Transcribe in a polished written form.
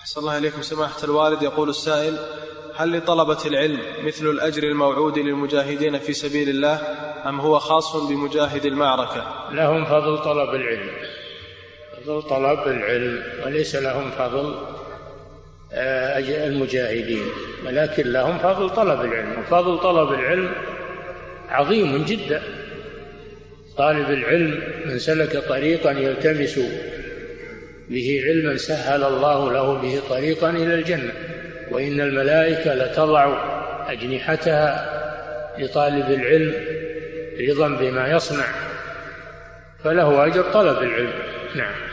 أحسن الله إليكم سماحة الوالد. يقول السائل: هل لطلبة العلم مثل الأجر الموعود للمجاهدين في سبيل الله أم هو خاص بمجاهد المعركة؟ لهم فضل طلب العلم، فضل طلب العلم، وليس لهم فضل المجاهدين، ولكن لهم فضل طلب العلم، وفضل طلب العلم عظيم جدا. طالب العلم من سلك طريقا يلتمس به علما سهل الله له به طريقا إلى الجنة، وإن الملائكة لتضع أجنحتها لطالب العلم رضا بما يصنع، فله أجر طلب العلم. نعم.